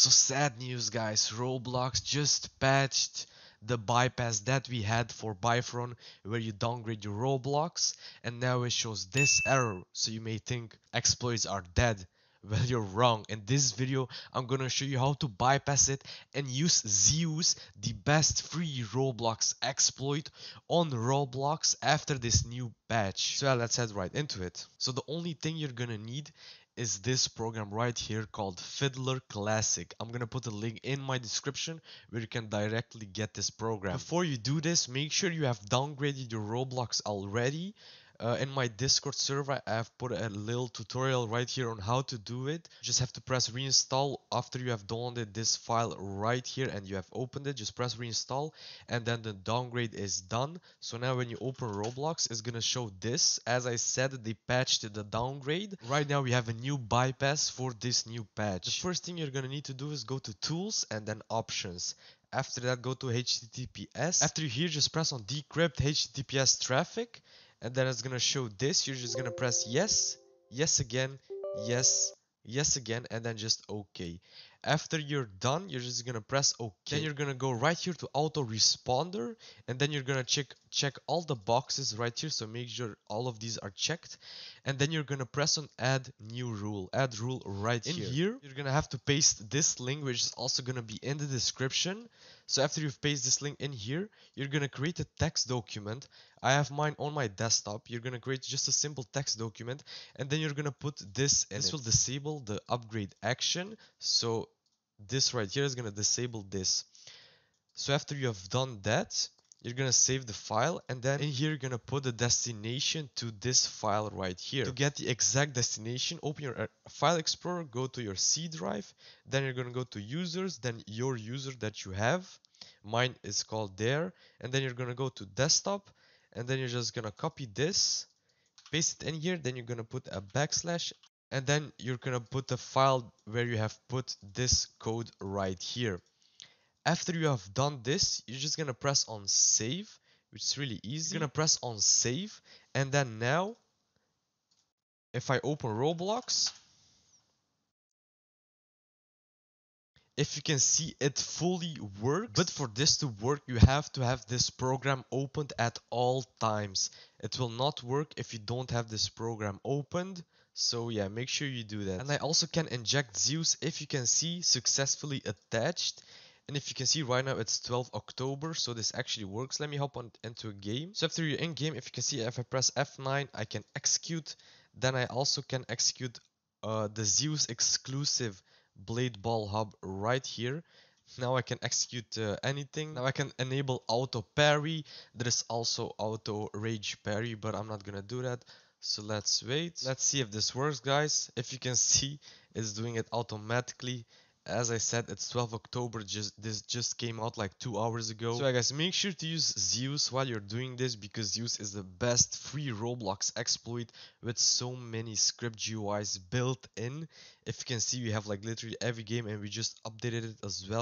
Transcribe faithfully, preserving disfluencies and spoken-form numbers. So sad news, guys. Roblox just patched the bypass that we had for Byfron, where you downgrade your Roblox, and now it shows this error. So you may think exploits are dead. Well, you're wrong. In this video, I'm gonna show you how to bypass it and use Zeus, the best free Roblox exploit on Roblox after this new patch. So yeah, let's head right into it. So the only thing you're gonna need is this program right here called Fiddler Classic. I'm gonna put a link in my description where you can directly get this program. Before you do this, make sure you have downgraded your Roblox already. Uh, in my Discord server, I have put a little tutorial right here on how to do it. You just have to press reinstall after you have downloaded this file right here and you have opened it. Just press reinstall and then the downgrade is done. So now when you open Roblox, it's gonna show this. As I said, they patched the downgrade. Right now we have a new bypass for this new patch. The first thing you're gonna need to do is go to Tools and then Options. After that, go to H T T P S. After you're here, just press on Decrypt H T T P S Traffic. And then it's gonna show this. You're just gonna press yes, yes again, yes, yes again, and then just okay. After you're done, you're just gonna press okay. Then you're gonna go right here to auto responder, and then you're gonna check check all the boxes right here. So make sure all of these are checked, and then you're gonna press on add new rule, add rule right here. In here, you're gonna have to paste this link, which is also gonna be in the description. So after you've pasted this link in here, you're gonna create a text document. I have mine on my desktop. You're gonna create just a simple text document, and then you're gonna put this in. This will disable the upgrade action. So this right here is gonna disable this. So after you have done that, you're gonna save the file, and then in here you're gonna put the destination to this file right here. To get the exact destination, open your file explorer, go to your C drive, then you're gonna go to users, then your user that you have. Mine is called there, and then you're gonna go to desktop, and then you're just gonna copy this, paste it in here, then you're gonna put a backslash, and then you're gonna put the file where you have put this code right here. After you have done this, you're just gonna press on save, which is really easy. You're gonna press on save, and then now, if I open Roblox, if you can see, it fully works. But for this to work, you have to have this program opened at all times. It will not work if you don't have this program opened. So yeah, make sure you do that. And I also can inject Zeus, if you can see, successfully attached. And if you can see right now, it's twelve October, so this actually works. Let me hop on into a game. So after you're in game, if you can see, if I press F nine, I can execute. Then I also can execute uh, the Zeus exclusive Blade Ball Hub right here. Now I can execute uh, anything. Now I can enable auto parry. There is also auto rage parry, but I'm not gonna do that. So let's wait. Let's see if this works, guys. If you can see, it's doing it automatically. As I said, it's twelve October, just this just came out like two hours ago. So yeah, guys, make sure to use Zeus while you're doing this, because Zeus is the best free Roblox exploit with so many script G U Is built in. If you can see, we have like literally every game, and we just updated it as well.